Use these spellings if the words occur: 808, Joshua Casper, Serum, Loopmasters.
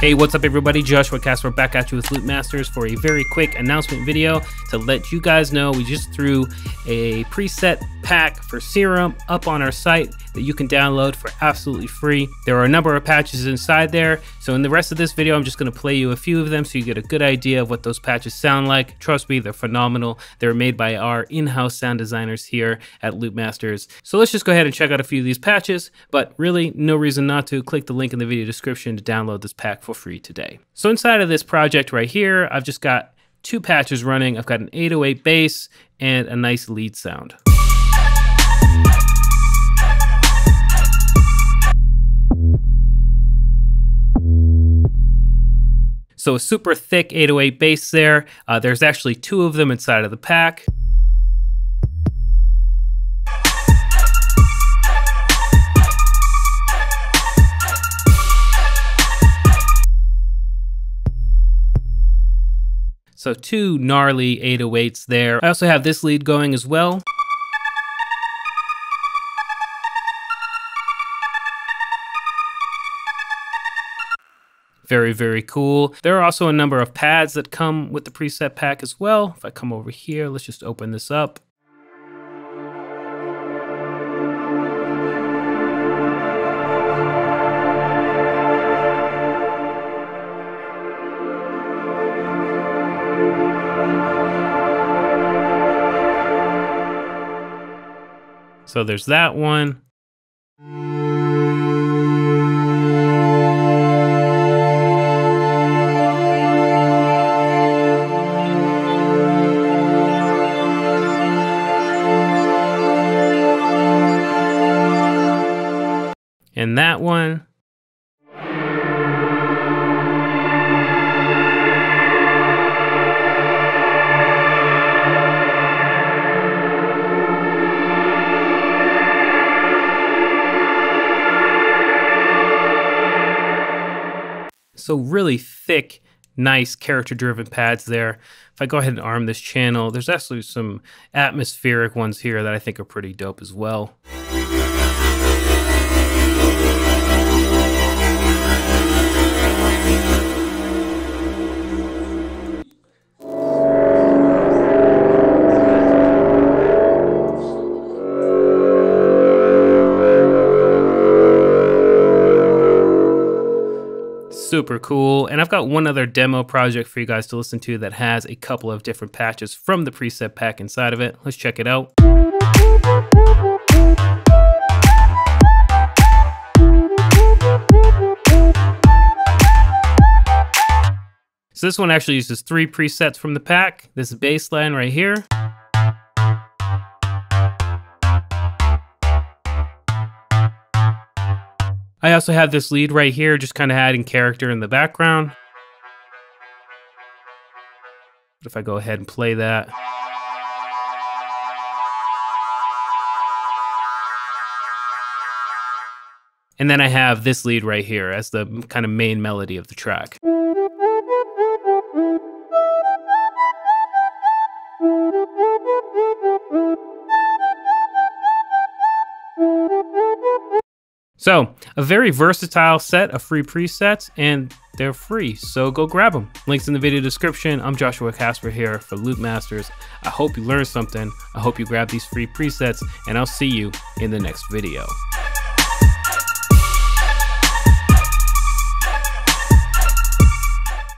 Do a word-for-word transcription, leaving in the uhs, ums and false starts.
Hey, what's up everybody? Joshua Casper back at you with Loopmasters for a very quick announcement video to let you guys know we just threw a preset pack for Serum up on our site that you can download for absolutely free. There are a number of patches inside there, so in the rest of this video I'm just going to play you a few of them so you get a good idea of what those patches sound like. Trust me, they're phenomenal. They're made by our in-house sound designers here at Loopmasters. So let's just go ahead and check out a few of these patches, but really no reason not to. Click the link in the video description to download this pack for free today. So inside of this project right here, I've just got two patches running. I've got an eight oh eight bass and a nice lead sound. So a super thick eight oh eight bass there. Uh, there's actually two of them inside of the pack. So two gnarly eight oh eights there. I also have this lead going as well. Very, very cool. There are also a number of pads that come with the preset pack as well. If I come over here, let's just open this up. So there's that one. And that one. So really thick, nice character-driven pads there. If I go ahead and arm this channel, there's actually some atmospheric ones here that I think are pretty dope as well. Super cool. And I've got one other demo project for you guys to listen to that has a couple of different patches from the preset pack inside of it. Let's check it out. So this one actually uses three presets from the pack. This bass line right here. I also have this lead right here, just kind of adding character in the background. If I go ahead and play that. And then I have this lead right here as the kind of main melody of the track. So, a very versatile set of free presets, and they're free, so go grab them. Links in the video description. I'm Joshua Casper here for Loopmasters. I hope you learned something. I hope you grab these free presets, and I'll see you in the next video.